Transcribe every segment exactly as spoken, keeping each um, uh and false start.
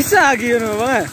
Bisa gitu bang.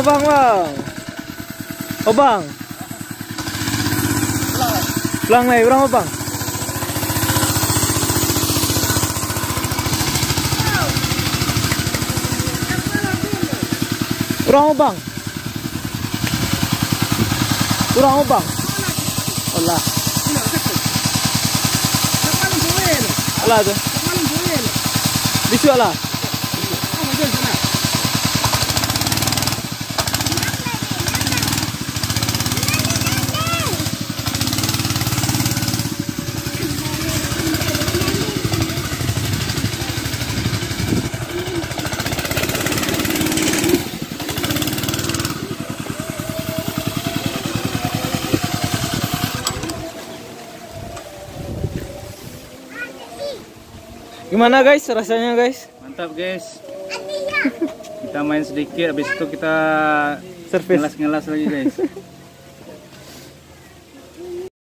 Bang, bang, bang. Oh, bang. Pulang nih, pulang, bang. Pulang, bang. Pulang, bang. Allah. Allah tuh. Bisu Allah. Gimana guys rasanya guys? Mantap guys. Kita main sedikit, habis itu kita servis ngelas-ngelas lagi guys.